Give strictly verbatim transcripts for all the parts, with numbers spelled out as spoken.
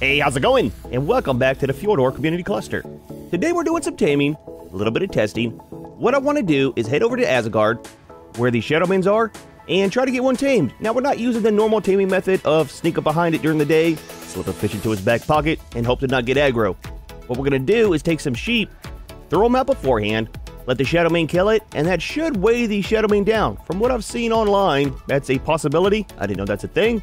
Hey, how's it going? And welcome back to the Fjordur Community Cluster. Today we're doing some taming, a little bit of testing. What I want to do is head over to Asgard, where the Shadowmanes are, and try to get one tamed. Now, we're not using the normal taming method of sneak up behind it during the day, slip a fish into its back pocket, and hope to not get aggro. What we're going to do is take some sheep, throw them out beforehand, let the Shadowmane kill it, and that should weigh the Shadowmane down. From what I've seen online, that's a possibility. I didn't know that's a thing.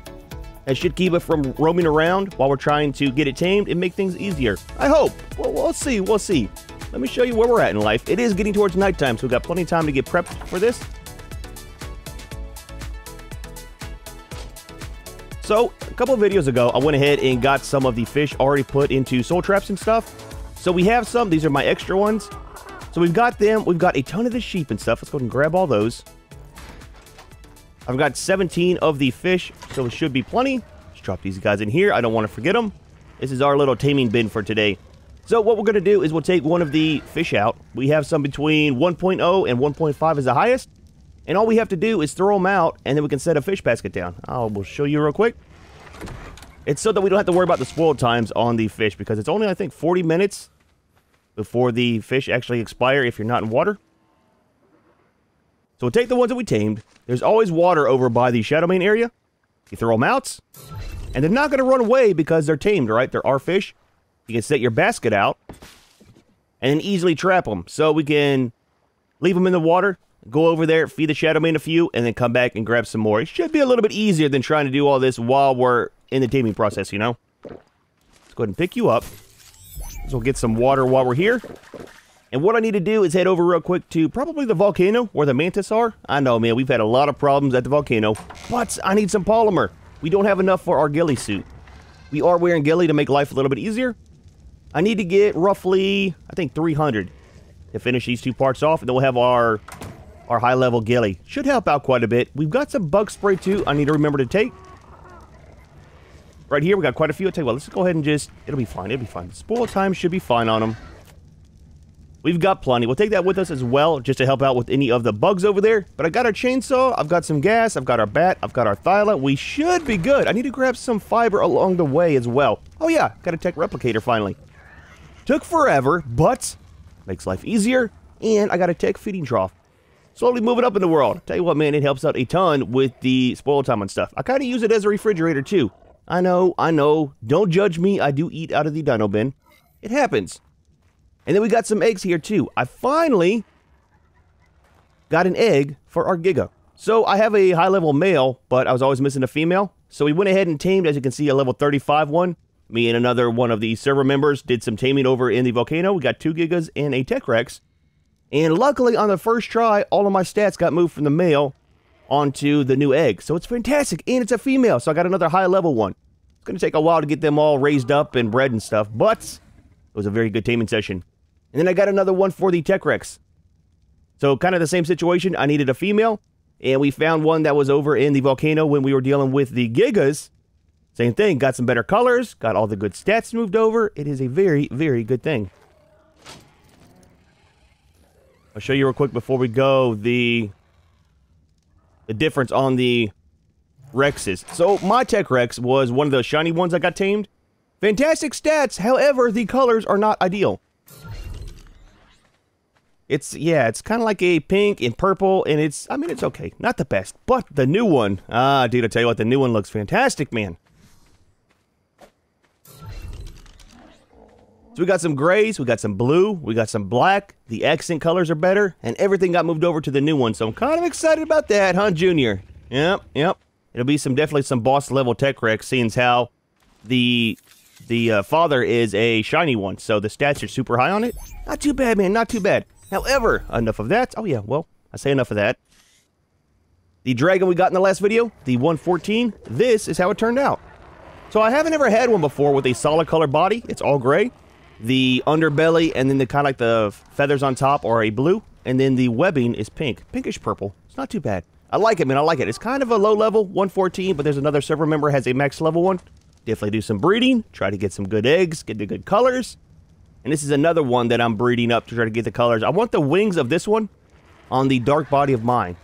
That should keep it from roaming around while we're trying to get it tamed and make things easier. I hope. Well, we'll see. We'll see. Let me show you where we're at in life. It is getting towards nighttime, so we've got plenty of time to get prepped for this. So, a couple of videos ago, I went ahead and got some of the fish already put into soul traps and stuff. So we have some. These are my extra ones. So we've got them, we've got a ton of the sheep and stuff. Let's go ahead and grab all those. I've got seventeen of the fish, so it should be plenty. Let's drop these guys in here. I don't want to forget them. This is our little taming bin for today. So what we're going to do is we'll take one of the fish out. We have some between one point oh and one point five is the highest. And all we have to do is throw them out, and then we can set a fish basket down. I will show you real quick. It's so that we don't have to worry about the spoil times on the fish, because it's only, I think, forty minutes. Before the fish actually expire if you're not in water. So we'll take the ones that we tamed. There's always water over by the Shadowmane area. You throw them out, and they're not going to run away because they're tamed, right? They're our fish. You can set your basket out and easily trap them. So we can leave them in the water, go over there, feed the Shadowmane a few, and then come back and grab some more. It should be a little bit easier than trying to do all this while we're in the taming process, you know? Let's go ahead and pick you up. So we'll get some water while we're here. And what I need to do is head over real quick to probably the volcano where the mantis are. I know, man, we've had a lot of problems at the volcano. But I need some polymer. We don't have enough for our ghillie suit. We are wearing ghillie to make life a little bit easier. I need to get roughly, I think, three hundred to finish these two parts off. And then we'll have our, our high-level ghillie. Should help out quite a bit. We've got some bug spray, too, I need to remember to take. Right here, we got quite a few. I'll tell you what, let's go ahead and just... It'll be fine, it'll be fine. Spoil time should be fine on them. We've got plenty. We'll take that with us as well, just to help out with any of the bugs over there. But I got our chainsaw, I've got some gas, I've got our bat, I've got our Thyla. We should be good. I need to grab some fiber along the way as well. Oh yeah, got a tech replicator finally. Took forever, but makes life easier. And I got a tech feeding trough. Slowly moving up in the world. Tell you what, man, it helps out a ton with the spoil time and stuff. I kind of use it as a refrigerator too. I know, I know. Don't judge me. I do eat out of the dino bin. It happens. And then we got some eggs here, too. I finally got an egg for our Giga. So I have a high-level male, but I was always missing a female. So we went ahead and tamed, as you can see, a level thirty-five one. Me and another one of the server members did some taming over in the volcano. We got two Gigas and a Techrex. And luckily, on the first try, all of my stats got moved from the male onto the new egg. So it's fantastic, and it's a female, so I got another high level one. It's gonna take a while to get them all raised up and bred and stuff, but it was a very good taming session. And then I got another one for the Techrex. So kind of the same situation, I needed a female, and we found one that was over in the volcano when we were dealing with the Gigas. Same thing, got some better colors, got all the good stats moved over. It is a very, very good thing. I'll show you real quick before we go, the... the difference on the Rexes. So my Tech Rex was one of those shiny ones I got tamed. Fantastic stats, however, the colors are not ideal. It's, yeah, it's kind of like a pink and purple, and it's, I mean, it's okay. Not the best, but the new one. Ah, dude, I tell you what, the new one looks fantastic, man. So we got some grays, we got some blue, we got some black, the accent colors are better, and everything got moved over to the new one, so I'm kind of excited about that, huh, Junior? Yep, yep. It'll be some, definitely some boss-level Tech Rex, seeing as how the, the uh, father is a shiny one, so the stats are super high on it. Not too bad, man, not too bad. However, enough of that. Oh, yeah, well, I say enough of that. The dragon we got in the last video, the one fourteen, this is how it turned out. So I haven't ever had one before with a solid color body. It's all gray. The underbelly and then the kind of like the feathers on top are a blue, and then the webbing is pink, pinkish purple. It's not too bad. I like it, man. I like it. It's kind of a low level one fourteen, but there's another server member has a max level one. Definitely do some breeding, try to get some good eggs, get the good colors. And this is another one that I'm breeding up to try to get the colors. I want the wings of this one on the dark body of mine.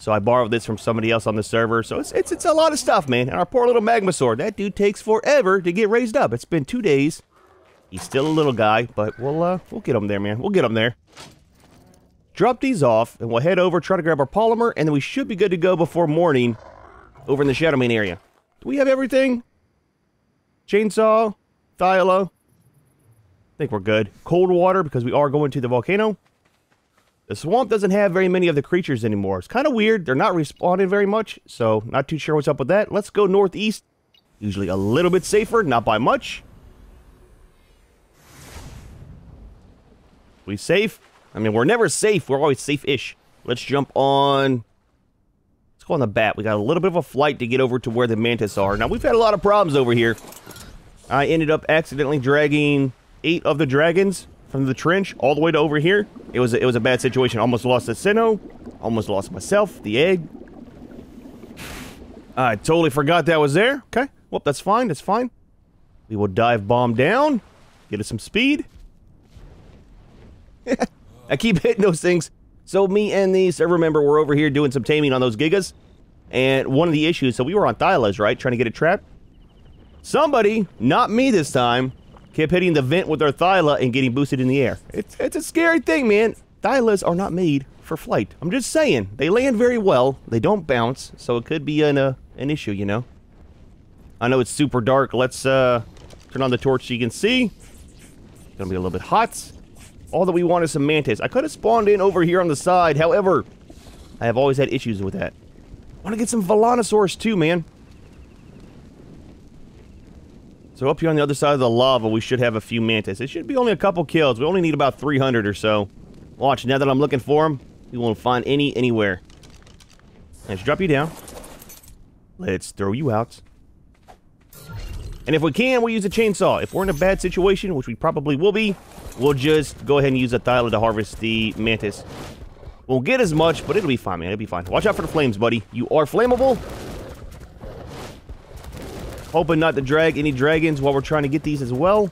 So I borrowed this from somebody else on the server. So it's, it's, it's a lot of stuff, man. And our poor little Magmasaur, that dude takes forever to get raised up. It's been two days. He's still a little guy, but we'll, uh, we'll get him there, man. We'll get him there. Drop these off, and we'll head over, try to grab our polymer, and then we should be good to go before morning over in the Shadowmane area. Do we have everything? Chainsaw, Thyla. I think we're good. Cold water, because we are going to the volcano. The swamp doesn't have very many of the creatures anymore. It's kind of weird. They're not respawning very much, so not too sure what's up with that. Let's go northeast. Usually a little bit safer, not by much. We safe? I mean, we're never safe. We're always safe-ish. Let's jump on... Let's go on the bat. We got a little bit of a flight to get over to where the Mantis are. Now, we've had a lot of problems over here. I ended up accidentally dragging eight of the dragons from the trench all the way to over here. It was a, it was a bad situation. Almost lost the Sinnoh. Almost lost myself, the egg. I totally forgot that was there. Okay. Well, that's fine. That's fine. We will dive bomb down. Get us some speed. I keep hitting those things. So me and the server member were over here doing some taming on those Gigas. And one of the issues, so we were on Thyla's, right? Trying to get it trapped. Somebody, not me this time, kept hitting the vent with our Thyla and getting boosted in the air. It's, it's a scary thing, man. Thylas are not made for flight. I'm just saying. They land very well. They don't bounce. So it could be an, uh, an issue, you know. I know it's super dark. Let's uh, turn on the torch so you can see. It's going to be a little bit hot. All that we want is some Mantis. I could have spawned in over here on the side. However, I have always had issues with that. I want to get some Velonasaurus too, man. So up here on the other side of the lava, we should have a few Mantis. It should be only a couple kills. We only need about three hundred or so. Watch, now that I'm looking for them, we won't find any anywhere. Let's drop you down. Let's throw you out. And if we can, we'll use a chainsaw. If we're in a bad situation, which we probably will be, we'll just go ahead and use a Thyla to harvest the Mantis. Won't get as much, but it'll be fine, man. It'll be fine. Watch out for the flames, buddy. You are flammable. Hoping not to drag any dragons while we're trying to get these as well.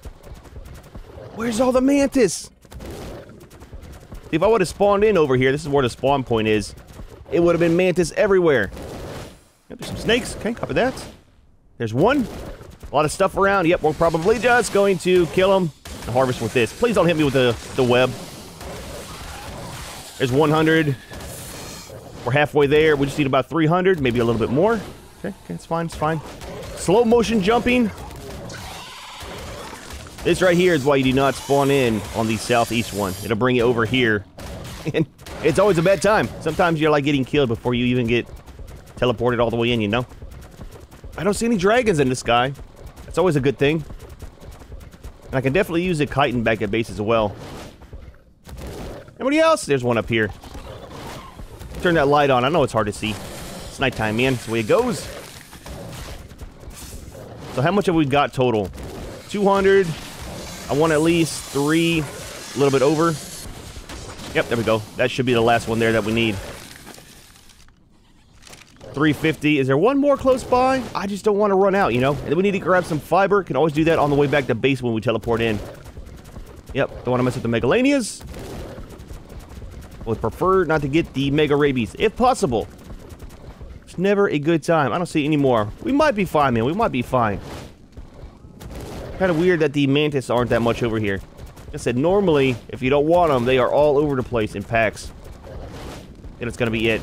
Where's all the Mantis? If I would have spawned in over here, this is where the spawn point is, it would have been Mantis everywhere. Yep, there's some snakes. Okay, copy that. There's one. A lot of stuff around. Yep, we're probably just going to kill them and harvest with this. Please don't hit me with the, the web. There's one hundred. We're halfway there. We just need about three hundred, maybe a little bit more. Okay, okay, it's fine, it's fine. Slow motion jumping. This right here is why you do not spawn in on the southeast one. It'll bring you over here. And it's always a bad time. Sometimes you're like getting killed before you even get teleported all the way in, you know? I don't see any dragons in the sky. That's always a good thing. And I can definitely use a chitin back at base as well. Anybody else? There's one up here. Turn that light on. I know it's hard to see. It's nighttime, man. That's the way it goes. So how much have we got total? two hundred. I want at least three, a little bit over. Yep, there we go. That should be the last one there that we need. three fifty. Is there one more close by? I just don't want to run out, you know? And then we need to grab some fiber. Can always do that on the way back to base when we teleport in. Yep, don't want to mess with the Megalanias. Would prefer not to get the Mega Rabies, if possible. Never a good time. I don't see any more. We might be fine, man. We might be fine. Kind of weird that the Mantis aren't that much over here. Like I said, normally, if you don't want them, they are all over the place in packs. And it's going to be it.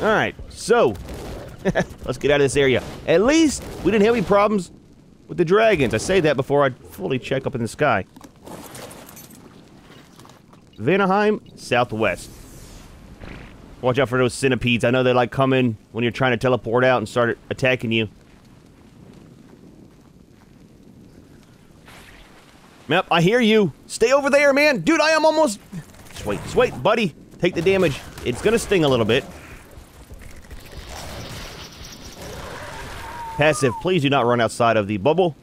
Alright, so. Let's get out of this area. At least we didn't have any problems with the dragons. I say that before I fully check up in the sky. Vanaheim, southwest. Watch out for those centipedes. I know they like coming when you're trying to teleport out and start attacking you. Yep, I hear you. Stay over there, man. Dude, I am almost... Just wait, just wait, buddy. Take the damage. It's gonna sting a little bit. Passive, please do not run outside of the bubble.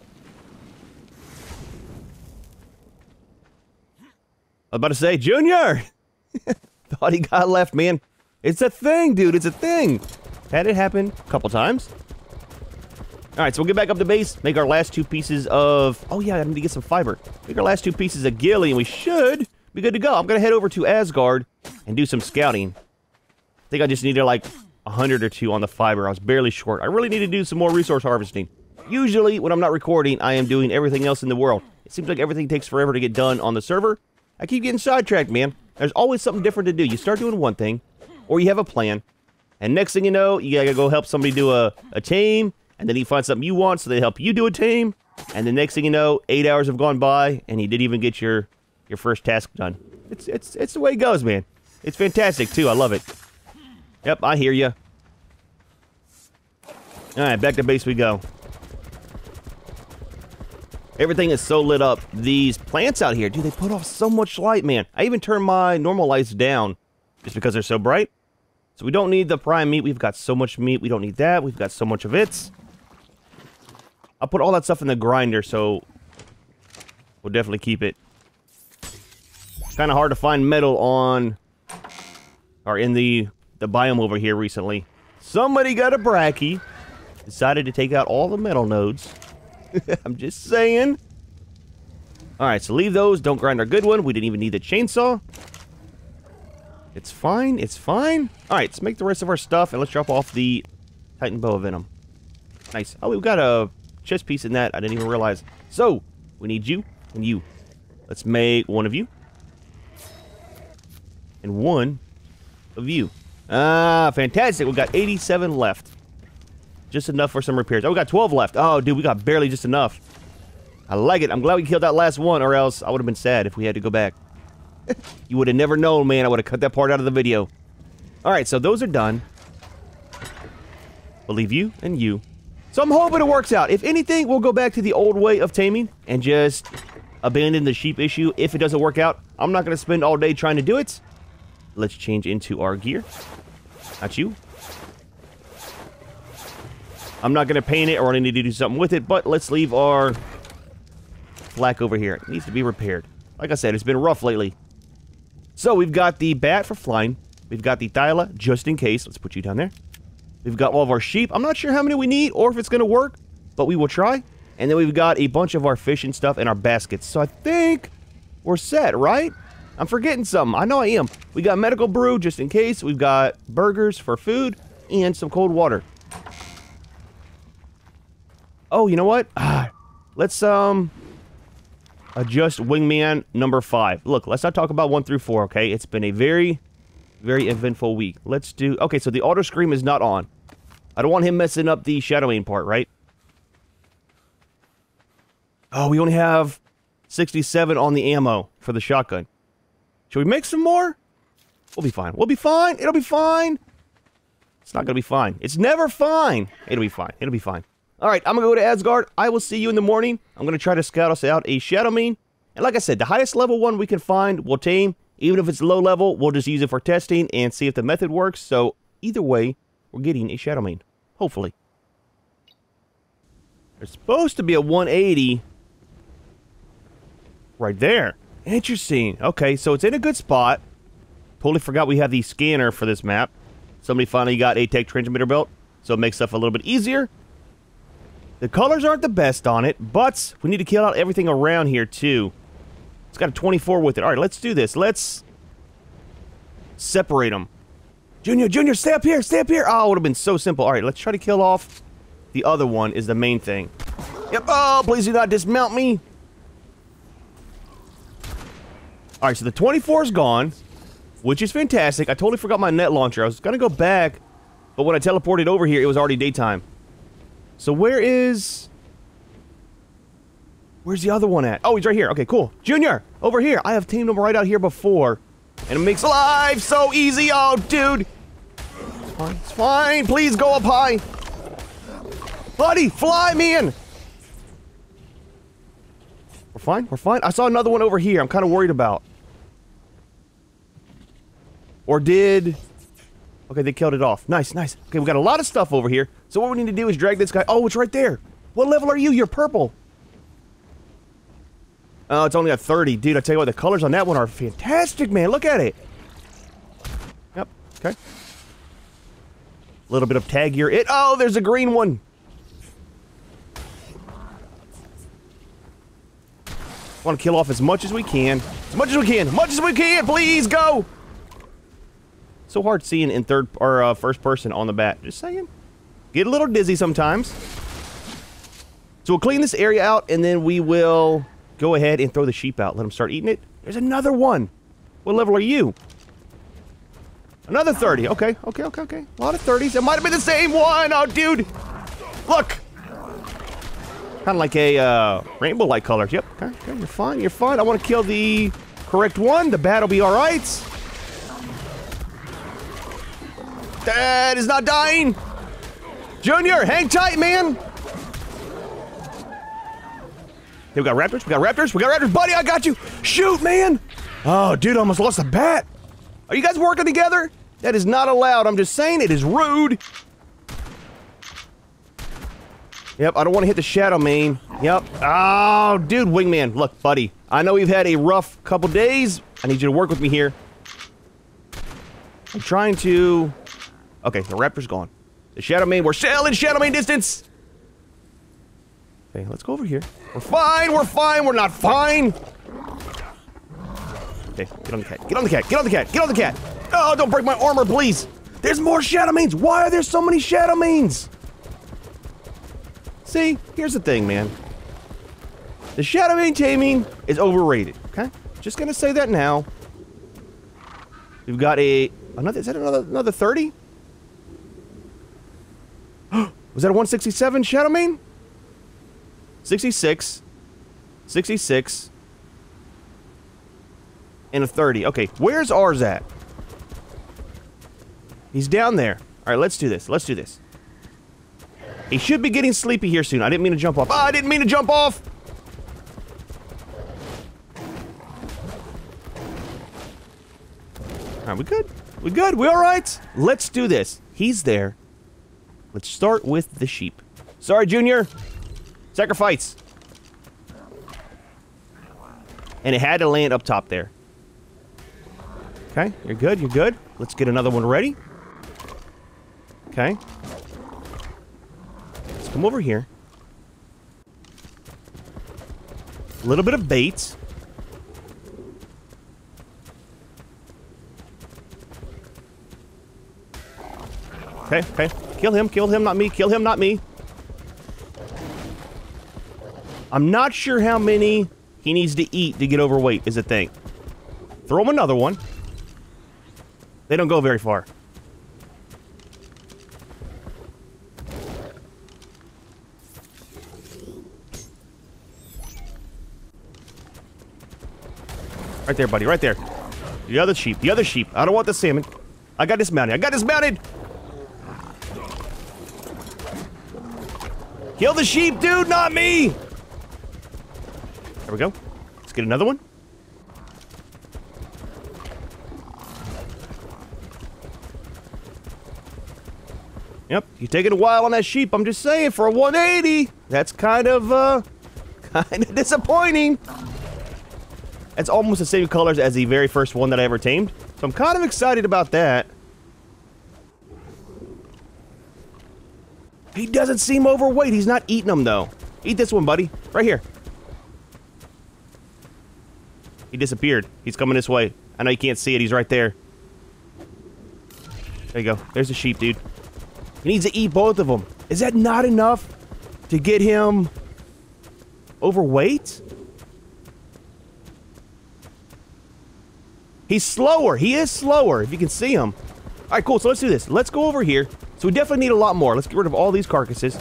I was about to say, Junior! Thought he got left, man. It's a thing, dude. It's a thing. Had it happen a couple times. All right, so we'll get back up to base. Make our last two pieces of... Oh, yeah, I need to get some fiber. Make our last two pieces of ghillie, and we should be good to go. I'm going to head over to Asgard and do some scouting. I think I just needed like a hundred or two on the fiber. I was barely short. I really need to do some more resource harvesting. Usually, when I'm not recording, I am doing everything else in the world. It seems like everything takes forever to get done on the server. I keep getting sidetracked, man. There's always something different to do. You start doing one thing, or you have a plan, and next thing you know, you gotta go help somebody do a, a team, and then he finds something you want, so they help you do a team, and the next thing you know, eight hours have gone by, and you didn't even get your your first task done. It's, it's, it's the way it goes, man. It's fantastic, too. I love it. Yep, I hear you. Alright, back to base we go. Everything is so lit up. These plants out here, dude, they put off so much light, man. I even turned my normal lights down just because they're so bright. So we don't need the prime meat. We've got so much meat. We don't need that. We've got so much of it. I'll put all that stuff in the grinder, so we'll definitely keep it. It's kind of hard to find metal on, or in the, the biome over here recently. Somebody got a Brachy. Decided to take out all the metal nodes. I'm just saying. Alright, so leave those. Don't grind our good one. We didn't even need the chainsaw. It's fine. It's fine. Alright, let's make the rest of our stuff, and let's drop off the Titan Boa Venom. Nice. Oh, we've got a chest piece in that. I didn't even realize. So, we need you and you. Let's make one of you. And one of you. Ah, fantastic. We've got eighty-seven left. Just enough for some repairs. Oh, we got twelve left. Oh, dude, we got barely just enough. I like it. I'm glad we killed that last one, or else I would have been sad if we had to go back. You would have never known, man. I would have cut that part out of the video. All right, so those are done. We'll leave you and you. So I'm hoping it works out. If anything, we'll go back to the old way of taming and just abandon the sheep issue if it doesn't work out. I'm not going to spend all day trying to do it. Let's change into our gear. Not you. I'm not going to paint it, or I need to do something with it, but let's leave our flak over here. It needs to be repaired. Like I said, it's been rough lately. So we've got the bat for flying. We've got the Thyla, just in case. Let's put you down there. We've got all of our sheep. I'm not sure how many we need or if it's going to work, but we will try. And then we've got a bunch of our fish and stuff in our baskets. So I think we're set, right? I'm forgetting something. I know I am. We got medical brew, just in case. We've got burgers for food and some cold water. Oh, you know what? Ah, let's um adjust wingman number five. Look, let's not talk about one through four, okay? It's been a very, very eventful week. Let's do... Okay, so the auto scream is not on. I don't want him messing up the Shadowmane part, right? Oh, we only have sixty-seven on the ammo for the shotgun. Should we make some more? We'll be fine. We'll be fine. It'll be fine. It's not going to be fine. It's never fine. It'll be fine. It'll be fine. Alright, I'm going to go to Asgard. I will see you in the morning. I'm going to try to scout us out a Shadowmane. And like I said, the highest level one we can find, we'll tame. Even if it's low level, we'll just use it for testing and see if the method works. So, either way, we're getting a Shadowmane. Hopefully. There's supposed to be a one eighty. Right there. Interesting. Okay, so it's in a good spot. Totally forgot we have the scanner for this map. Somebody finally got a tech transmitter belt, so it makes stuff a little bit easier. The colors aren't the best on it, but we need to kill out everything around here, too. It's got a twenty-four with it. All right, let's do this. Let's separate them. Junior, Junior, stay up here, stay up here. Oh, it would have been so simple. All right, let's try to kill off the other one is the main thing. Yep. Oh, please do not dismount me. All right, so the twenty-four is gone, which is fantastic. I totally forgot my net launcher. I was going to go back, but when I teleported over here, it was already daytime. So where is... Where's the other one at? Oh, he's right here. Okay, cool. Junior, over here. I have tamed him right out here before. And it makes life so easy. Oh, dude. It's fine. It's fine. Please go up high. Buddy, fly, man. We're fine. We're fine. I saw another one over here I'm kind of worried about. Or did... Okay, they killed it off. Nice, nice. Okay, we got a lot of stuff over here. So what we need to do is drag this guy. Oh, it's right there. What level are you? You're purple. Oh, it's only a thirty. Dude, I tell you what, the colors on that one are fantastic, man. Look at it. Yep, okay. A little bit of tag here. It. Oh, there's a green one. Want to kill off as much as we can. As much as we can. As much as we can. Please go. So hard seeing in third or uh, first person on the bat. Just saying. Get a little dizzy sometimes. So we'll clean this area out, and then we will go ahead and throw the sheep out. Let them start eating it. There's another one. What level are you? Another thirty. Okay, okay, okay, okay. A lot of thirties. It might have been the same one. Oh, dude. Look. Kind of like a uh, rainbow-like color. Yep. Okay, okay, you're fine. You're fine. I want to kill the correct one. The bat will be all right. That is not dying. Junior, hang tight, man. Hey, we got raptors. We got raptors. We got raptors. Buddy, I got you. Shoot, man. Oh, dude, I almost lost the bat. Are you guys working together? That is not allowed. I'm just saying it is rude. Yep, I don't want to hit the Shadowmane. Yep. Oh, dude, Wingman. Look, buddy. I know you've had a rough couple days. I need you to work with me here. I'm trying to... Okay, the Raptor's gone. The Shadowmane, we're sailing Shadowmane distance. Okay, let's go over here. We're fine, we're fine, we're not fine. Okay, get on the cat, get on the cat, get on the cat, get on the cat. Oh, don't break my armor, please. There's more Shadowmanes. Why are there so many Shadowmanes? See, here's the thing, man. The Shadowmane taming is overrated, okay? Just gonna say that now. We've got a, another, is that another, another thirty? Was that a one sixty-seven Shadowmane? sixty-six, sixty-six, and a thirty. Okay, where's ours at? He's down there. All right, let's do this. Let's do this. He should be getting sleepy here soon. I didn't mean to jump off. Oh, I didn't mean to jump off! All right, we good? We good? We all right? Let's do this. He's there. Let's start with the sheep. Sorry, Junior. Sacrifice. And it had to land up top there. Okay, you're good, you're good. Let's get another one ready. Okay. Let's come over here. A little bit of bait. Okay, okay. Kill him, kill him, not me, kill him, not me. I'm not sure how many he needs to eat to get overweight is a thing. Throw him another one. They don't go very far. Right there, buddy, right there. The other sheep, the other sheep. I don't want the salmon. I got dismounted, I got dismounted! Kill the sheep, dude, not me! There we go. Let's get another one. Yep, you're taking a while on that sheep, I'm just saying, for a one eighty. That's kind of, uh, kind of disappointing. That's almost the same colors as the very first one that I ever tamed. So I'm kind of excited about that. He doesn't seem overweight. He's not eating them, though. Eat this one, buddy. Right here. He disappeared. He's coming this way. I know you can't see it. He's right there. There you go. There's the sheep, dude. He needs to eat both of them. Is that not enough to get him overweight? He's slower. He is slower, if you can see him. All right, cool. So let's do this. Let's go over here. So we definitely need a lot more. Let's get rid of all these carcasses.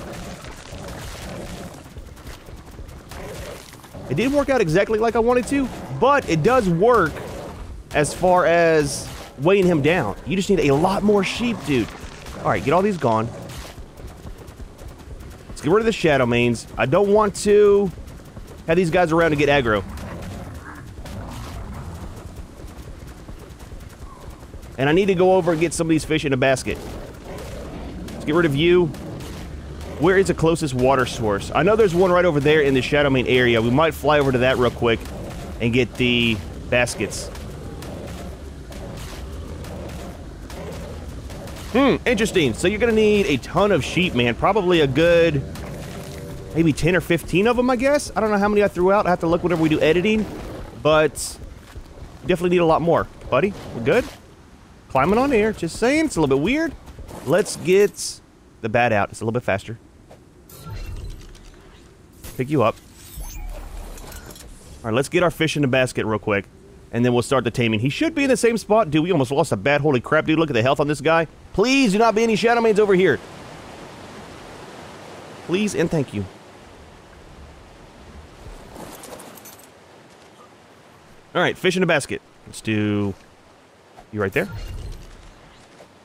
It didn't work out exactly like I wanted to, but it does work as far as weighing him down. You just need a lot more sheep, dude. All right, get all these gone. Let's get rid of the Shadowmanes. I don't want to have these guys around to get aggro. And I need to go over and get some of these fish in a basket. Get rid of you. Where is the closest water source? I know there's one right over there in the Shadowmane area. We might fly over to that real quick and get the baskets. Hmm, interesting. So you're gonna need a ton of sheep, man. Probably a good maybe ten or fifteen of them, I guess. I don't know how many I threw out. I have to look whenever we do editing, but definitely need a lot more. Buddy, we're good? climbing on here. Just saying, it's a little bit weird. Let's get the bat out. It's a little bit faster. Pick you up. All right, let's get our fish in the basket real quick, and then we'll start the taming. He should be in the same spot. Dude, we almost lost a bat. Holy crap, dude. Look at the health on this guy. Please do not be any Shadowmanes over here. Please and thank you. All right, fish in a basket. Let's do you right there.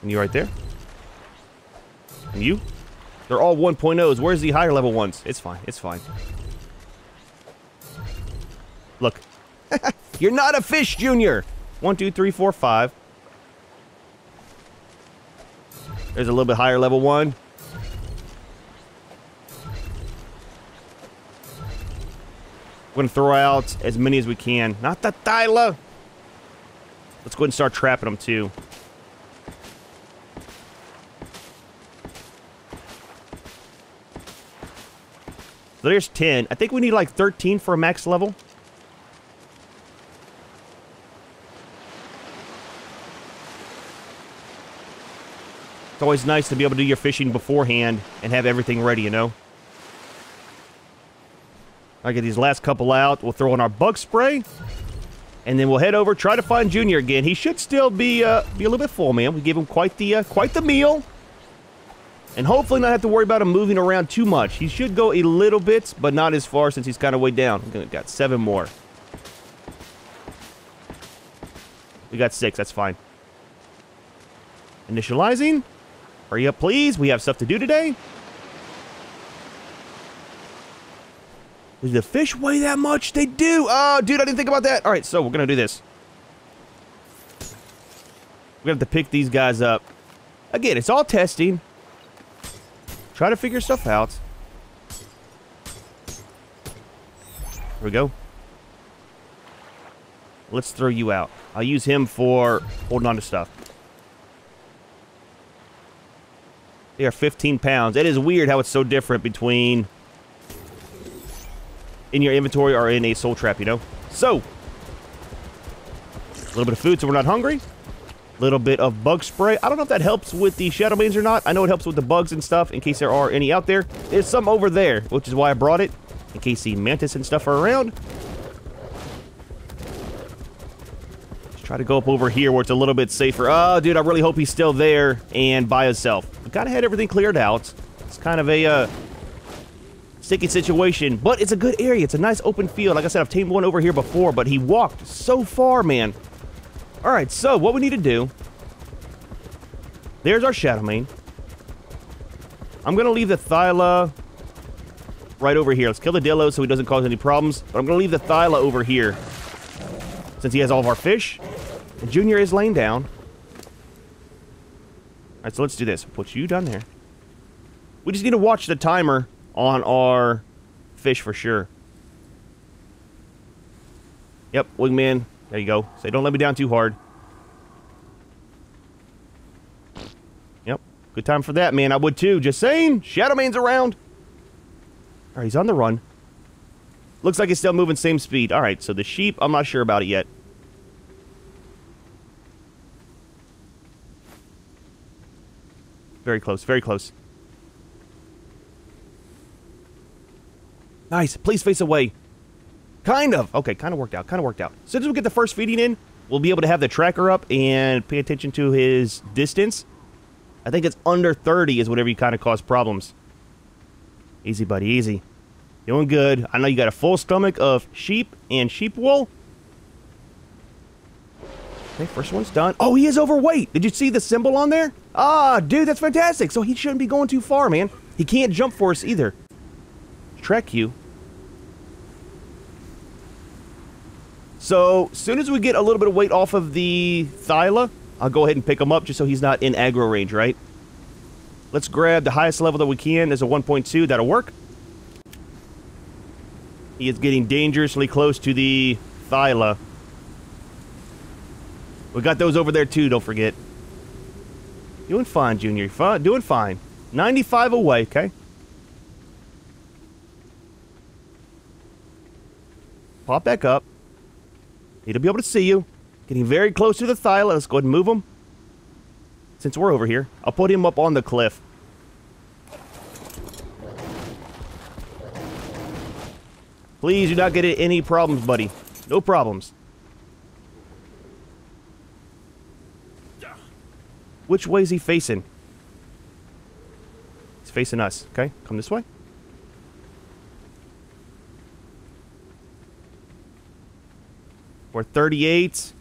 And you right there. And you. They're all one point ohs. Where's the higher level ones? It's fine. It's fine. Look. You're not a fish, Junior! One, two, three, four, five. There's a little bit higher level one. We're going to throw out as many as we can. Not the Thyla! Let's go ahead and start trapping them, too. So there's ten. I think we need, like, thirteen for a max level. It's always nice to be able to do your fishing beforehand and have everything ready, you know? I'll get these last couple out. We'll throw in our bug spray. And then we'll head over, try to find Junior again. He should still be uh, be a little bit full, man. We gave him quite the uh, quite the meal. And hopefully not have to worry about him moving around too much. He should go a little bit, but not as far since he's kind of way down. We got seven more. We got six, that's fine. Initializing. Hurry up, please. We have stuff to do today. Does the fish weigh that much? They do! Oh, dude, I didn't think about that! Alright, so we're gonna do this. We're gonna have to pick these guys up. Again, it's all testing. Try to figure stuff out. Here we go. Let's throw you out. I'll use him for holding on to stuff. They are fifteen pounds. It is weird how it's so different between in your inventory or in a soul trap, you know? So, a little bit of food so we're not hungry. A little bit of bug spray. I don't know if that helps with the Shadowmanes or not. I know it helps with the bugs and stuff in case there are any out there. There's some over there, which is why I brought it, in case the Mantis and stuff are around. Let's try to go up over here where it's a little bit safer. Oh, dude, I really hope he's still there and by himself. We kind of had everything cleared out. It's kind of a, uh... sticky situation, but it's a good area. It's a nice open field. Like I said, I've tamed one over here before, but he walked so far, man. All right, so what we need to do, there's our Shadowmane. I'm going to leave the Thyla right over here. Let's kill the Dillo so he doesn't cause any problems, but I'm going to leave the Thyla over here since he has all of our fish. And Junior is laying down. All right, so let's do this. Put you down there. We just need to watch the timer on our fish for sure. Yep, wingman. There you go. Say, don't let me down too hard. Yep, good time for that, man. I would too. Just saying. Shadowmane's around. All right, he's on the run. Looks like he's still moving same speed. All right, so the sheep, I'm not sure about it yet. Very close, very close. Nice. Please face away. Kind of. Okay, kind of worked out. Kind of worked out. So as we get the first feeding in, we'll be able to have the tracker up and pay attention to his distance. I think it's under thirty is whatever you kind of cause problems. Easy, buddy. Easy. Doing good. I know you got a full stomach of sheep and sheep wool. Okay, first one's done. Oh, he is overweight. Did you see the symbol on there? Ah, dude, that's fantastic. So he shouldn't be going too far, man. He can't jump for us either. Track you. So, soon as we get a little bit of weight off of the Thyla, I'll go ahead and pick him up just so he's not in aggro range, right? Let's grab the highest level that we can. There's a one point two. That'll work. He is getting dangerously close to the Thyla. We got those over there too, don't forget. Doing fine, Junior. Fine. Doing fine. ninety-five away, okay? Pop back up. Need to be able to see you. Getting very close to the Thyla. Let's go ahead and move him. Since we're over here, I'll put him up on the cliff. Please do not get in any problems, buddy. No problems. Which way is he facing? He's facing us. Okay, come this way. We're thirty-eight.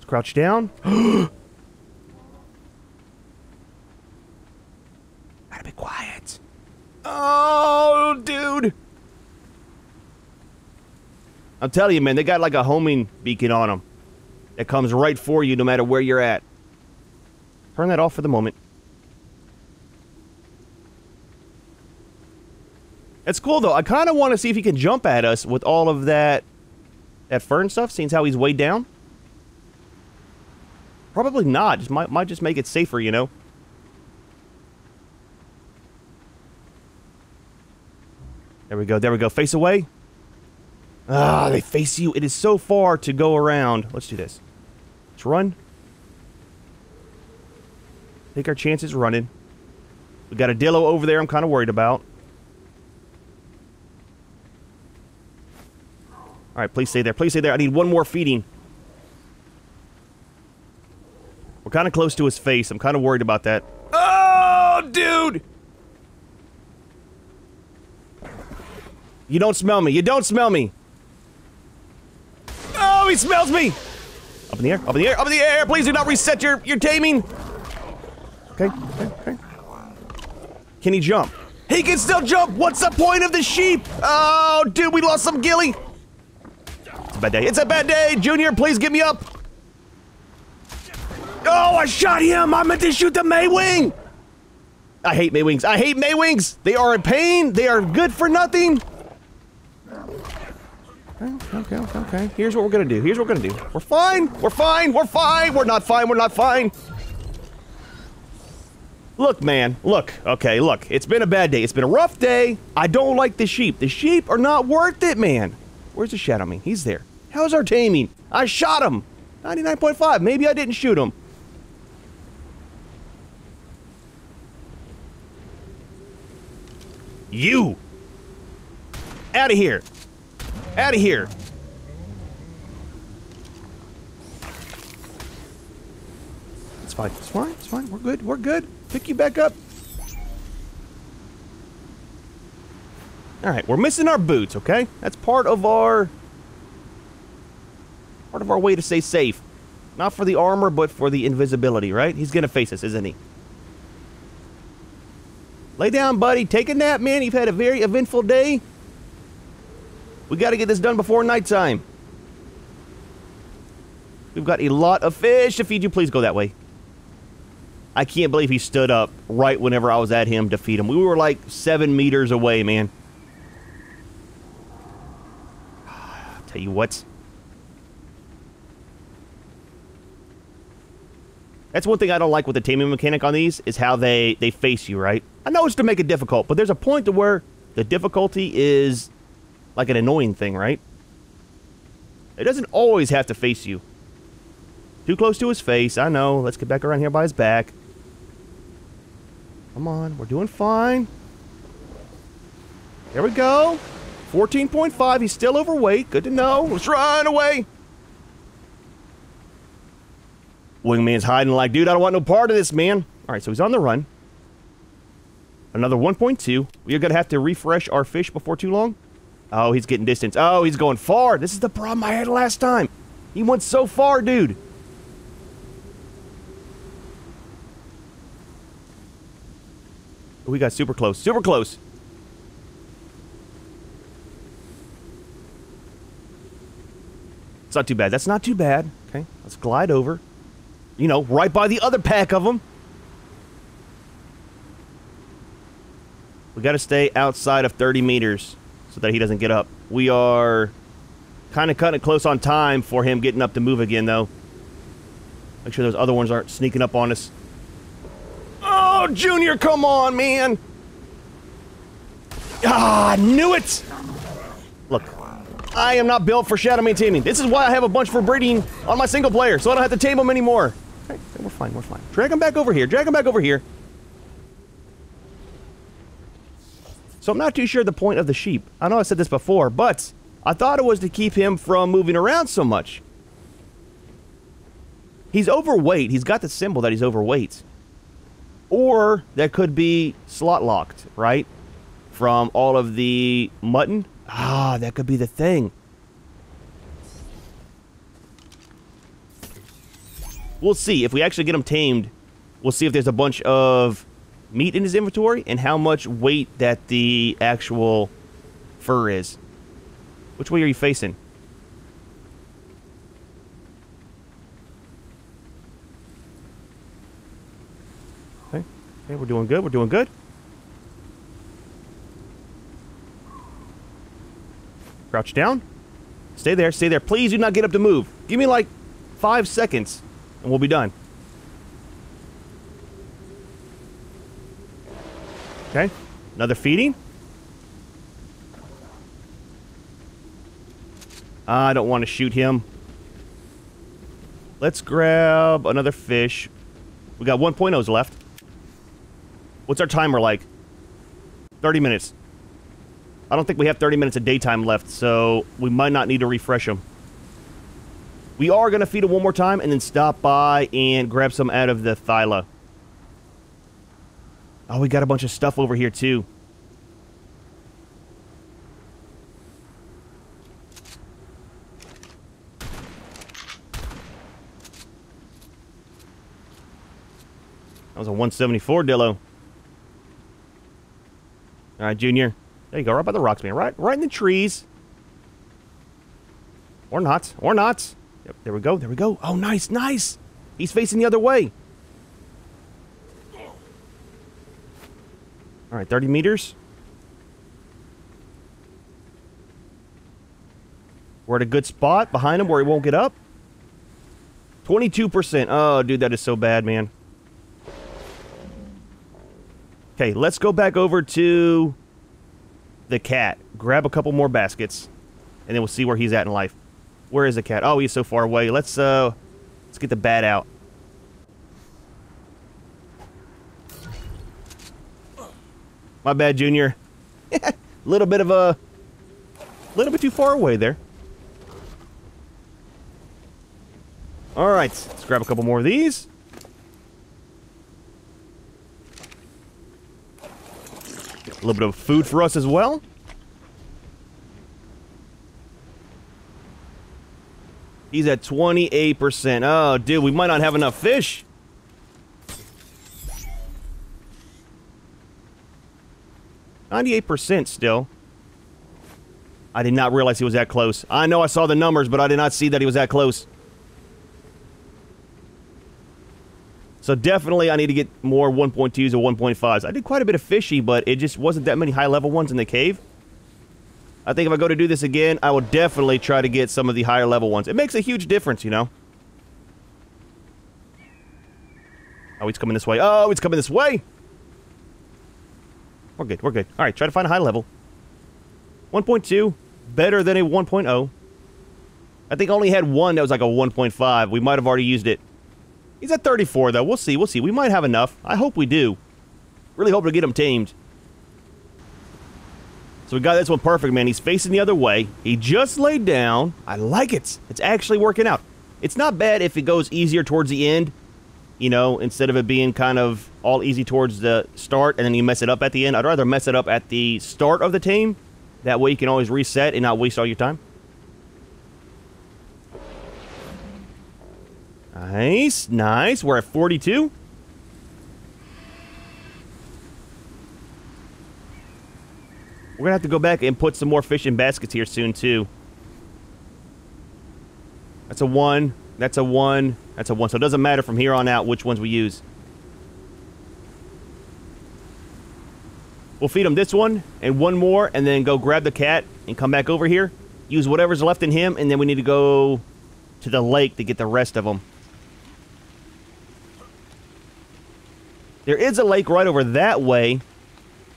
Let's crouch down. Gotta be quiet. Oh, dude. I'm telling you, man, they got like a homing beacon on them. That comes right for you no matter where you're at. Turn that off for the moment. It's cool though. I kind of want to see if he can jump at us with all of that that fern stuff, seeing how he's weighed down. Probably not. Just might, might just make it safer, you know. There we go. There we go. Face away. Ah, they face you. It is so far to go around. Let's do this. Let's run. Take our chances running. We got a Dillo over there I'm kind of worried about. All right, please stay there. Please stay there. I need one more feeding. We're kind of close to his face. I'm kind of worried about that. Oh, dude! You don't smell me. You don't smell me. Oh, he smells me! Up in the air. Up in the air. Up in the air. Please do not reset your, your taming. Okay. Okay. Okay. Can he jump? He can still jump. What's the point of the sheep? Oh, dude, we lost some ghillie. It's a bad day. It's a bad day. Junior, please get me up. Oh, I shot him. I meant to shoot the Maywing. I hate Maywings. I hate Maywings. They are a pain. They are good for nothing. Okay, okay, okay. Here's what we're gonna do. Here's what we're gonna do. We're fine. We're fine. We're fine. We're not fine. We're not fine. Look, man. Look. Okay, look. It's been a bad day. It's been a rough day. I don't like the sheep. The sheep are not worth it, man. Where's the Shadowmane? He's there. How's our taming? I shot him. ninety-nine point five. Maybe I didn't shoot him. You. Out of here. Out of here. It's fine. It's fine. It's fine. We're good. We're good. Pick you back up. All right. We're missing our boots, okay? That's part of our... part of our way to stay safe. Not for the armor, but for the invisibility, right? He's going to face us, isn't he? Lay down, buddy. Take a nap, man. You've had a very eventful day. We got to get this done before nighttime. We've got a lot of fish to feed you. Please go that way. I can't believe he stood up right whenever I was at him to feed him. We were like seven meters away, man. I'll tell you what. That's one thing I don't like with the taming mechanic on these is how they, they face you, right? I know it's to make it difficult, but there's a point to where the difficulty is... like an annoying thing, right? It doesn't always have to face you. Too close to his face, I know. Let's get back around here by his back. Come on, we're doing fine. There we go. fourteen point five, he's still overweight. Good to know. Let's run away. Wingman's hiding like, dude, I don't want no part of this, man. All right, so he's on the run. Another one point two. We are going to have to refresh our fish before too long. Oh, he's getting distance. Oh, he's going far. This is the problem I had last time. He went so far, dude. We got super close. Super close. It's not too bad. That's not too bad. Okay, let's glide over. You know, right by the other pack of them. We got to stay outside of thirty meters. So that he doesn't get up. We are kind of cutting close on time for him getting up to move again, though. Make sure those other ones aren't sneaking up on us. Oh, Junior, come on, man. Ah, I knew it. Look, I am not built for Shadowmane taming. This is why I have a bunch for breeding on my single player, so I don't have to tame them anymore. All right, we're fine, we're fine. Drag them back over here, drag them back over here. So I'm not too sure the point of the sheep. I know I said this before, but I thought it was to keep him from moving around so much. He's overweight. He's got the symbol that he's overweight. Or that could be slot locked, right? From all of the mutton. Ah, that could be the thing. We'll see. If we actually get him tamed, we'll see if there's a bunch of meat in his inventory and how much weight that the actual fur is. Which way are you facing? Okay, okay, we're doing good, we're doing good. Crouch down. Stay there, stay there. Please do not get up to move. Give me like five seconds and we'll be done. Okay, another feeding. I don't want to shoot him. Let's grab another fish. We got one point ohs left. What's our timer like? thirty minutes. I don't think we have thirty minutes of daytime left, so we might not need to refresh them. We are going to feed them one more time and then stop by and grab some out of the Thyla. Oh, we got a bunch of stuff over here, too. That was a one seventy-four Dillo. All right, Junior. There you go, right by the rocks, man. Right, right in the trees. Or not. Or not. Yep, there we go. There we go. Oh, nice, nice. He's facing the other way. All right, thirty meters. We're at a good spot behind him where he won't get up. twenty-two percent. Oh, dude, that is so bad, man. Okay, let's go back over to the cat. Grab a couple more baskets, and then we'll see where he's at in life. Where is the cat? Oh, he's so far away. Let's, uh, let's get the bat out. My bad, Junior. A little bit of a... little bit too far away there. Alright, let's grab a couple more of these. A little bit of food for us as well. He's at twenty-eight percent. Oh, dude, we might not have enough fish. ninety-eight percent still. I did not realize he was that close. I know I saw the numbers, but I did not see that he was that close. So definitely I need to get more one point twos or one point fives. I did quite a bit of fishy, but it just wasn't that many high-level ones in the cave. I think if I go to do this again, I will definitely try to get some of the higher-level ones. It makes a huge difference, you know. Oh, he's coming this way. Oh, he's coming this way! We're good, we're good. All right, try to find a high level. one point two, better than a one point oh. I think I only had one that was like a one point five. We might have already used it. He's at thirty-four, though. We'll see, we'll see. We might have enough. I hope we do. Really hope to get him tamed. So we got this one perfect, man. He's facing the other way. He just laid down. I like it. It's actually working out. It's not bad if it goes easier towards the end. You know, instead of it being kind of all easy towards the start and then you mess it up at the end. I'd rather mess it up at the start of the tame. That way you can always reset and not waste all your time. Nice, nice. We're at forty-two. We're going to have to go back and put some more fish in baskets here soon, too. That's a one. That's a one. That's a one. So it doesn't matter from here on out which ones we use. We'll feed him this one and one more and then go grab the cat and come back over here. Use whatever's left in him and then we need to go to the lake to get the rest of them. There is a lake right over that way.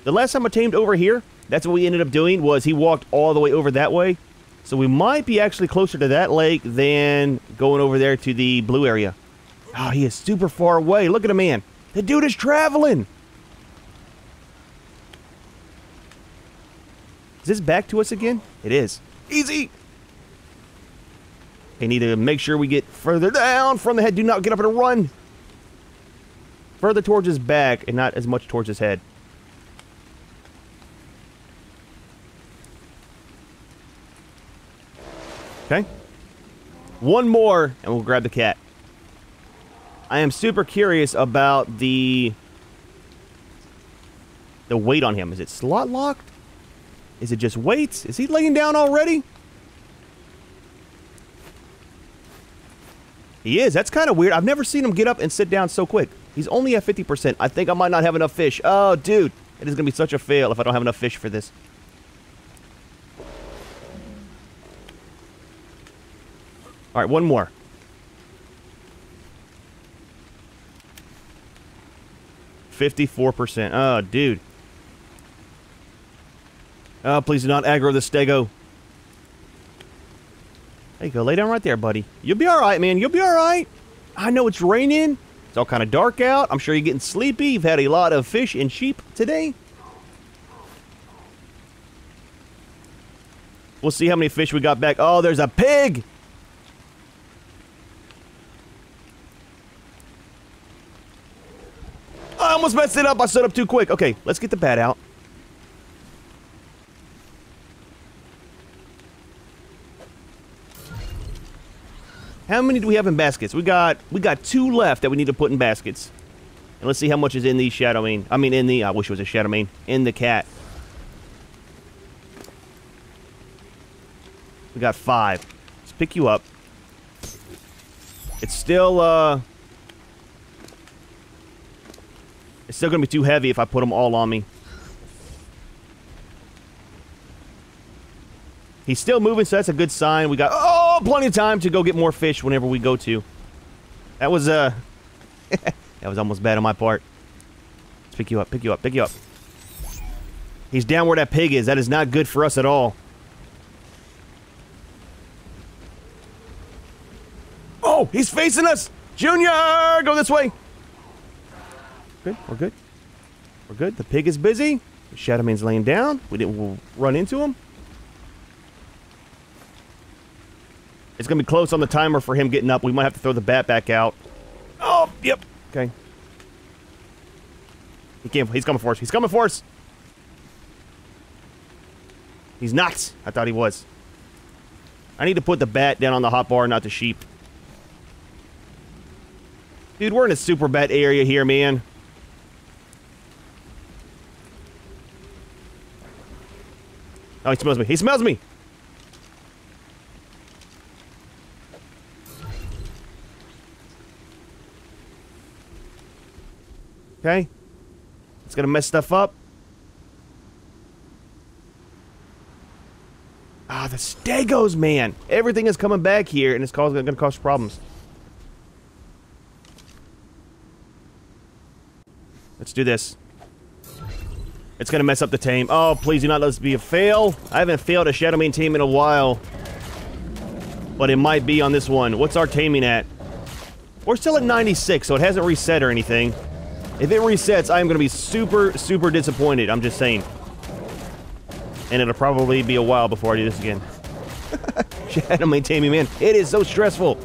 The last time I tamed over here, that's what we ended up doing was he walked all the way over that way. So we might be actually closer to that lake than going over there to the blue area. Oh, he is super far away. Look at him, man. The dude is traveling. Is this back to us again? It is. Easy. I need to make sure we get further down from the head. Do not get up and run. Further towards his back and not as much towards his head. Okay. One more and we'll grab the cat. I am super curious about the the weight on him. Is it slot locked? Is it just weights? Is he laying down already? He is. That's kind of weird. I've never seen him get up and sit down so quick. He's only at fifty percent. I think I might not have enough fish. Oh, dude. It is going to be such a fail if I don't have enough fish for this. All right, one more. fifty-four percent. Oh, dude. Oh, please do not aggro the Stego. There you go. Lay down right there, buddy. You'll be all right, man. You'll be all right. I know it's raining. It's all kind of dark out. I'm sure you're getting sleepy. You've had a lot of fish and sheep today. We'll see how many fish we got back. Oh, there's a pig. I almost messed it up. I stood up too quick. Okay, let's get the bat out. How many do we have in baskets? We got we got two left that we need to put in baskets. And let's see how much is in the Shadowmane. I mean in the I wish it was a Shadowmane. In the cat. We got five. Let's pick you up. It's still uh It's still gonna be too heavy if I put them all on me. He's still moving, so that's a good sign. We got oh plenty of time to go get more fish whenever we go to. That was uh that was almost bad on my part. Let's pick you up, pick you up, pick you up. He's down where that pig is. That is not good for us at all. Oh, he's facing us! Junior! Go this way! Good, we're good. We're good. The pig is busy. The Shadowmane's laying down. We didn't we'll run into him. It's going to be close on the timer for him getting up. We might have to throw the bat back out. Oh, yep. Okay. He can't, he's coming for us. He's coming for us. He's not. I thought he was. I need to put the bat down on the hot bar, not the sheep. Dude, we're in a super bat area here, man. Oh, he smells me. He smells me. Okay, it's gonna mess stuff up. Ah, the Stegos, man. Everything is coming back here, and it's gonna cause problems. Let's do this. It's gonna mess up the team. Oh, please do not let this be a fail. I haven't failed a Shadowmane team in a while, but it might be on this one. What's our taming at? We're still at ninety-six, so it hasn't reset or anything. If it resets, I'm going to be super, super disappointed. I'm just saying. And it'll probably be a while before I do this again. Shadowmane taming, man. It is so stressful.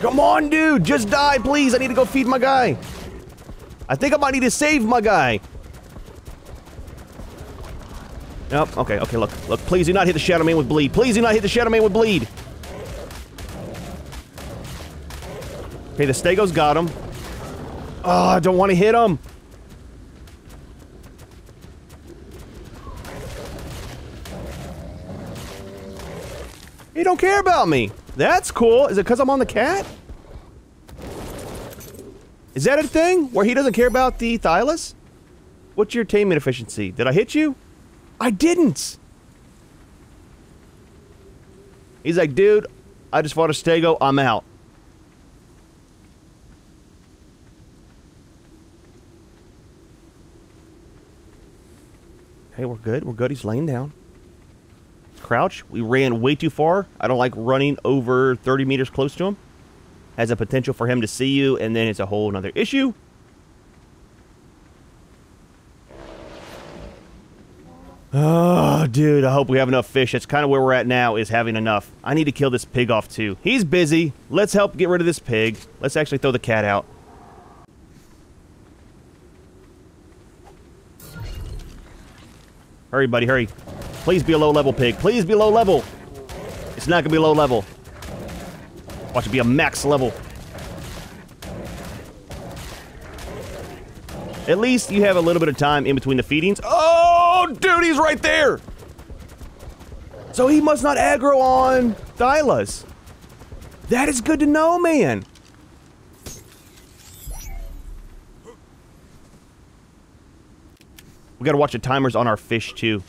Come on, dude. Just die, please. I need to go feed my guy. I think I might need to save my guy. Nope. Okay, okay, look. Look, please do not hit the Shadowmane with bleed. Please do not hit the Shadowmane with bleed. Okay, the Stego's got him. Oh, I don't want to hit him. He don't care about me. That's cool. Is it because I'm on the cat? Is that a thing where he doesn't care about the Thylas? What's your taming efficiency? Did I hit you? I didn't. He's like, dude, I just fought a Stego. I'm out. Hey, we're good. We're good. He's laying down. crouch. We ran way too far. I don't like running over thirty meters close to him. Has a potential for him to see you, and then it's a whole nother issue. Oh, dude, I hope we have enough fish. That's kind of where we're at now, is having enough. I need to kill this pig off, too. He's busy. Let's help get rid of this pig. Let's actually throw the cat out. Hurry, buddy, hurry. Please be a low-level pig. Please be low-level. It's not going to be low-level. Watch it be a max level. At least you have a little bit of time in between the feedings. Oh, dude, he's right there! So he must not aggro on Thylas. That is good to know, man. We gotta watch the timers on our fish, too.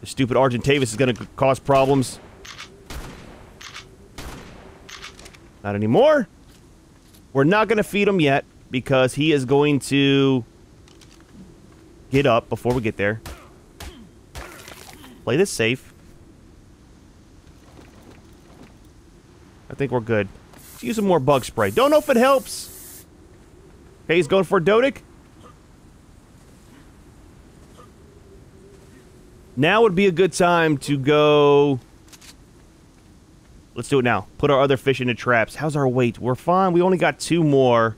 The stupid Argentavis is gonna cause problems. Not anymore. We're not gonna feed him yet, because he is going to get up before we get there. Play this safe. I think we're good. Let's use some more bug spray. Don't know if it helps. Okay, he's going for Dodik. Now would be a good time to go... Let's do it now. Put our other fish into traps. How's our weight? We're fine. We only got two more.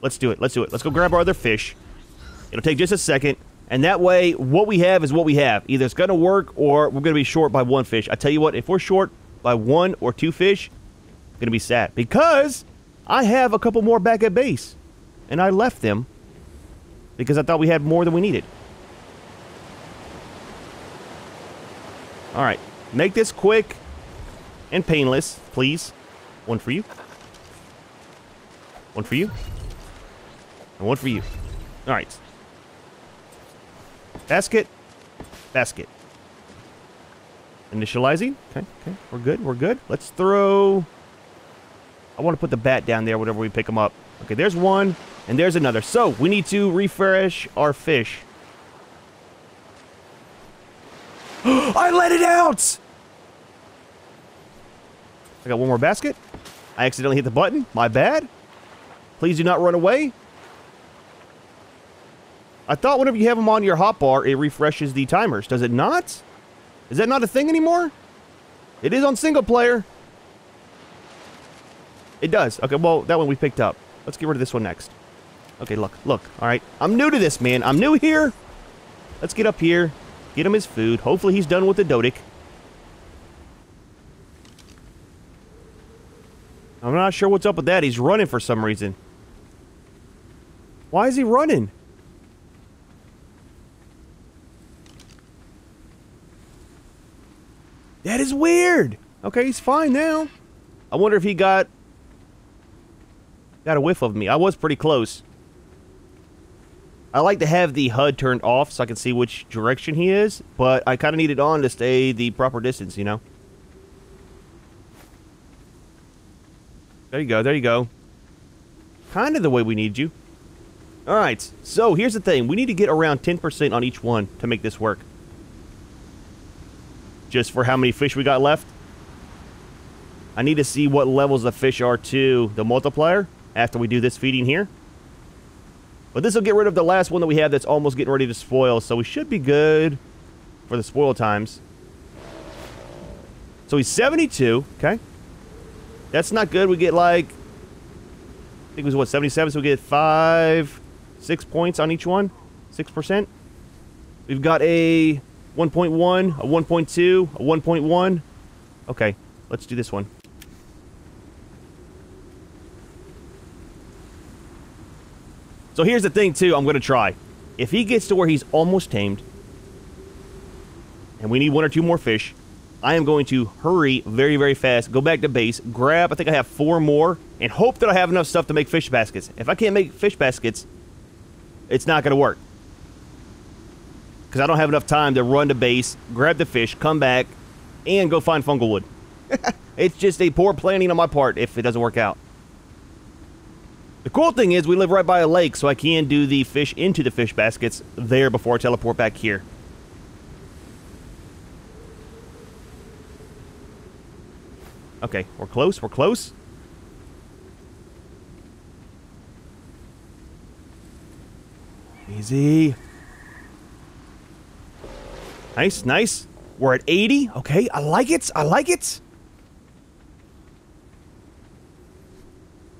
Let's do it. Let's do it. Let's go grab our other fish. It'll take just a second. And that way, what we have is what we have. Either it's going to work or we're going to be short by one fish. I tell you what, if we're short by one or two fish, I'm going to be sad. Because I have a couple more back at base. And I left them because I thought we had more than we needed. All right, make this quick and painless, please. One for you. One for you. And one for you. All right. Basket. Basket. Initializing. Okay, okay, we're good, we're good. Let's throw... I want to put the bat down there whenever we pick them up. Okay, there's one, and there's another. So, we need to refresh our fish. I let it out! I got one more basket. I accidentally hit the button. My bad. Please do not run away. I thought whenever you have them on your hotbar, it refreshes the timers. Does it not? Is that not a thing anymore? It is on single player. It does. Okay, well, that one we picked up. Let's get rid of this one next. Okay, look, look. All right. I'm new to this, man. I'm new here. Let's get up here. Get him his food. Hopefully he's done with the Dodik. I'm not sure what's up with that. He's running for some reason. Why is he running? That is weird. Okay, he's fine now. I wonder if he got... Got a whiff of me. I was pretty close. I like to have the H U D turned off so I can see which direction he is, but I kind of need it on to stay the proper distance, you know? There you go, there you go. Kind of the way we need you. Alright, so here's the thing. We need to get around ten percent on each one to make this work. Just for how many fish we got left. I need to see what levels the fish are to the multiplier after we do this feeding here. But this will get rid of the last one that we have that's almost getting ready to spoil, so we should be good for the spoil times. So he's seventy-two, okay? That's not good. We get like, I think it was what, seventy-seven, so we get five, six points on each one, six percent. We've got a one point one, a one point two, a one point one. Okay, let's do this one. So here's the thing, too, I'm going to try. If he gets to where he's almost tamed, and we need one or two more fish, I am going to hurry very, very fast, go back to base, grab, I think I have four more, and hope that I have enough stuff to make fish baskets. If I can't make fish baskets, it's not going to work. Because I don't have enough time to run to base, grab the fish, come back, and go find fungal wood. It's just a poor planning on my part if it doesn't work out. The cool thing is we live right by a lake, so I can do the fish into the fish baskets there before I teleport back here. Okay, we're close, we're close. Easy. Nice, nice. We're at eighty. Okay, I like it, I like it.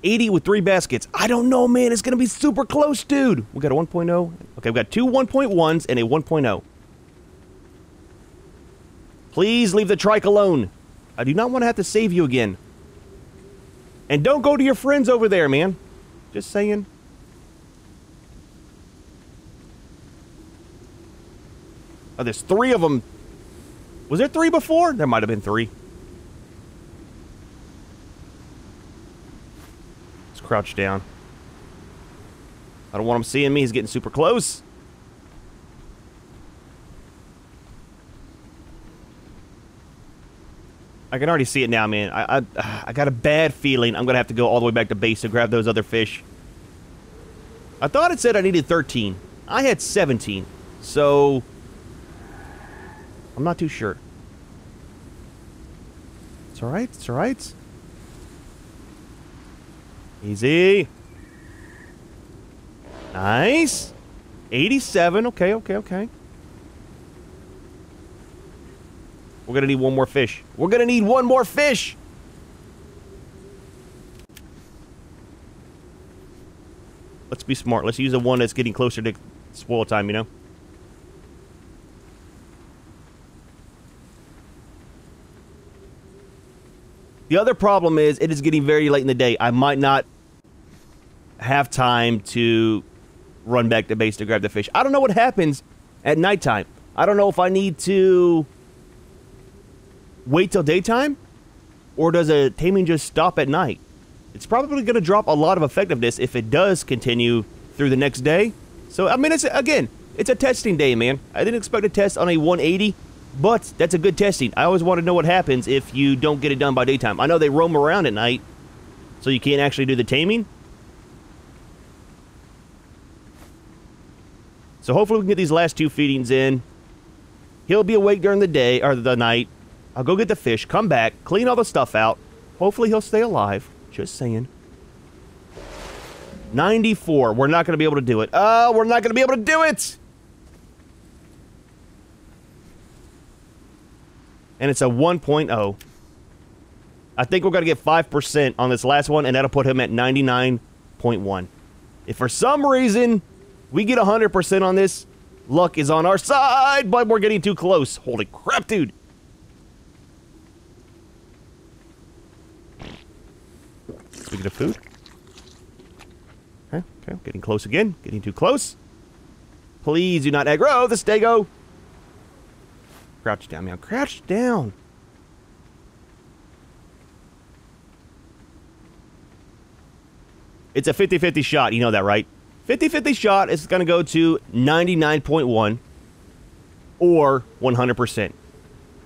eighty with three baskets. I don't know, man. It's going to be super close, dude. We got a one point oh. Okay, we got two one point ones and a one point oh. Please leave the trike alone. I do not want to have to save you again. And don't go to your friends over there, man. Just saying. Oh, there's three of them. Was there three before? There might have been three. Crouch down. I don't want him seeing me. He's getting super close. I can already see it now, man. I, I, I got a bad feeling I'm going to have to go all the way back to base to grab those other fish. I thought it said I needed thirteen. I had seventeen. So, I'm not too sure. It's alright. It's alright. Easy. Nice. eighty-seven. Okay, okay, okay. We're going to need one more fish. We're going to need one more fish. Let's be smart. Let's use the one that's getting closer to spoil time, you know? The other problem is it is getting very late in the day. I might not have time to run back to base to grab the fish. I don't know what happens at nighttime. I don't know if I need to wait till daytime, or does a taming just stop at night? It's probably going to drop a lot of effectiveness if it does continue through the next day. So, I mean, it's again, it's a testing day, man. I didn't expect a test on a one eighty. But that's a good testing. I always want to know what happens if you don't get it done by daytime. I know they roam around at night, so you can't actually do the taming. So hopefully we can get these last two feedings in. He'll be awake during the day, or the night. I'll go get the fish, come back, clean all the stuff out. Hopefully he'll stay alive. Just saying. ninety-four. We're not going to be able to do it. Oh, we're not going to be able to do it! And it's a one point oh. I think we're going to get five percent on this last one, and that'll put him at ninety-nine point one. If for some reason we get one hundred percent on this, luck is on our side, but we're getting too close. Holy crap, dude. Speaking of food. Okay, okay, getting close again. Getting too close. Please do not aggro the Stego. Crouch down, man. Crouch down. It's a fifty fifty shot. You know that, right? fifty fifty shot is going to go to ninety-nine point one or one hundred percent.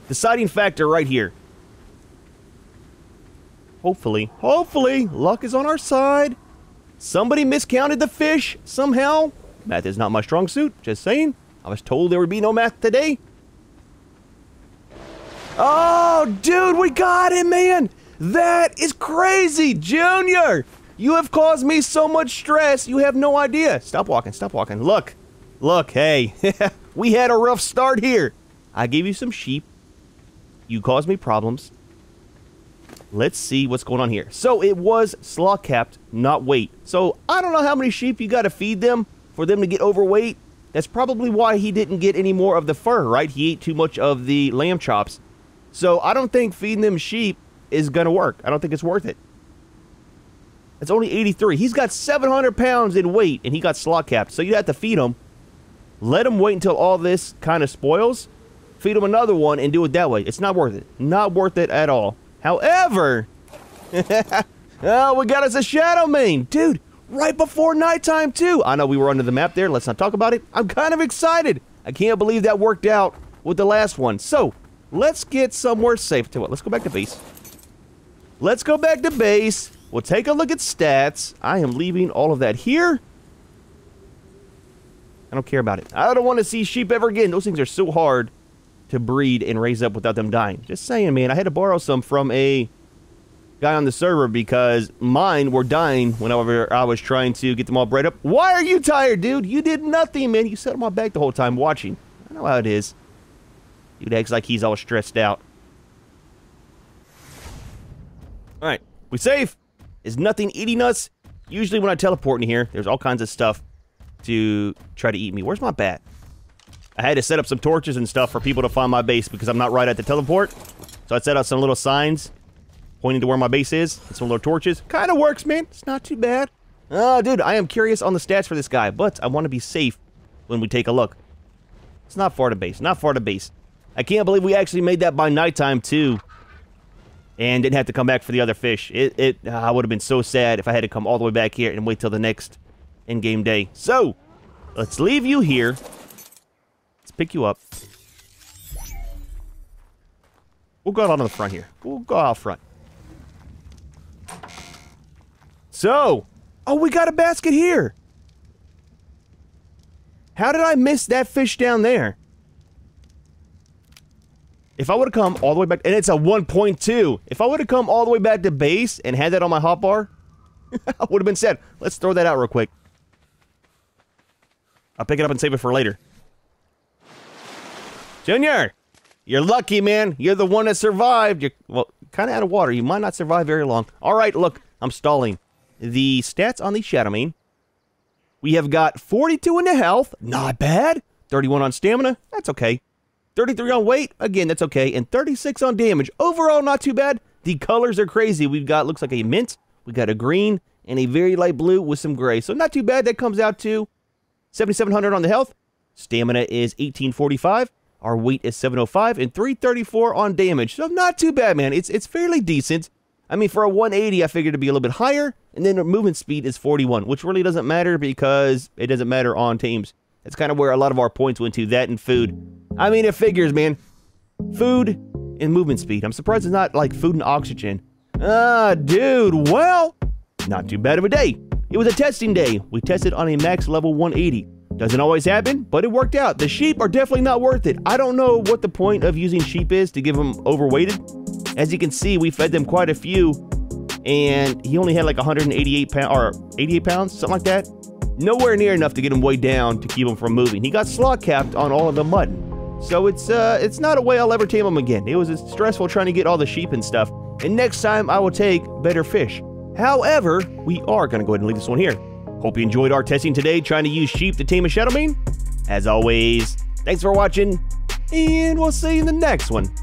Deciding factor right here. Hopefully, hopefully, luck is on our side. Somebody miscounted the fish somehow. Math is not my strong suit. Just saying. I was told there would be no math today. Oh, dude, we got him, man! That is crazy! Junior! You have caused me so much stress, you have no idea. Stop walking, stop walking. Look, look, hey, we had a rough start here. I gave you some sheep. You caused me problems. Let's see what's going on here. So it was slot capped, not weight. So I don't know how many sheep you got to feed them for them to get overweight. That's probably why he didn't get any more of the fur, right? He ate too much of the lamb chops. So, I don't think feeding them sheep is going to work. I don't think it's worth it. It's only eighty-three. He's got seven hundred pounds in weight, and he got slot capped. So, you'd have to feed him. Let him wait until all this kind of spoils. Feed him another one and do it that way. It's not worth it. Not worth it at all. However, oh, we got us a Shadowmane. Dude, right before nighttime, too. I know we were under the map there. Let's not talk about it. I'm kind of excited. I can't believe that worked out with the last one. So, let's get somewhere safe to it. Let's go back to base. Let's go back to base. We'll take a look at stats. I am leaving all of that here. I don't care about it. I don't want to see sheep ever again. Those things are so hard to breed and raise up without them dying. Just saying, man. I had to borrow some from a guy on the server because mine were dying whenever I was trying to get them all bred up. Why are you tired, dude? You did nothing, man. You sat on my back the whole time watching. I know how it is. Dude acts like he's all stressed out. Alright, we safe. Is nothing eating us? Usually when I teleport in here, there's all kinds of stuff to try to eat me. Where's my bat? I had to set up some torches and stuff for people to find my base because I'm not right at the teleport. So I set up some little signs pointing to where my base is. And some little torches. Kind of works, man. It's not too bad. Oh, dude, I am curious on the stats for this guy, but I want to be safe when we take a look. It's not far to base. Not far to base. I can't believe we actually made that by nighttime, too. And didn't have to come back for the other fish. It, it uh, I would have been so sad if I had to come all the way back here and wait till the next in-game day. So, let's leave you here. Let's pick you up. We'll go out on the front here. We'll go out front. So, oh, we got a basket here. How did I miss that fish down there? If I would have come all the way back, and it's a one point two. If I would have come all the way back to base and had that on my hotbar, I would have been sad. Let's throw that out real quick. I'll pick it up and save it for later. Junior, you're lucky, man. You're the one that survived. You're, well, kind of out of water. You might not survive very long. All right, look, I'm stalling. The stats on the Shadowmane. We have got forty-two into health. Not bad. thirty-one on stamina. That's okay. thirty-three on weight, again, that's okay, and thirty-six on damage. Overall, not too bad. The colors are crazy. We've got, looks like a mint, we got a green, and a very light blue with some gray. So not too bad. That comes out to seventy-seven hundred on the health. Stamina is eighteen forty-five. Our weight is seven oh five, and three thirty-four on damage. So not too bad, man. It's, it's fairly decent. I mean, for a one eighty, I figured it'd be a little bit higher, and then our movement speed is forty-one, which really doesn't matter because it doesn't matter on teams. That's kind of where a lot of our points went to, that and food. I mean, it figures, man. Food and movement speed. I'm surprised it's not like food and oxygen. Ah, dude, well, not too bad of a day. It was a testing day. We tested on a max level one eighty. Doesn't always happen, but it worked out. The sheep are definitely not worth it. I don't know what the point of using sheep is to give them overweighted. As you can see, we fed them quite a few, and he only had like one hundred eighty-eight pounds, or eighty-eight pounds, something like that. Nowhere near enough to get him way down to keep him from moving. He got slot capped on all of the mutton. So it's uh, it's not a way I'll ever tame them again. It was stressful trying to get all the sheep and stuff. And next time, I will take better fish. However, we are going to go ahead and leave this one here. Hope you enjoyed our testing today, trying to use sheep to tame a Shadowmane. As always, thanks for watching, and we'll see you in the next one.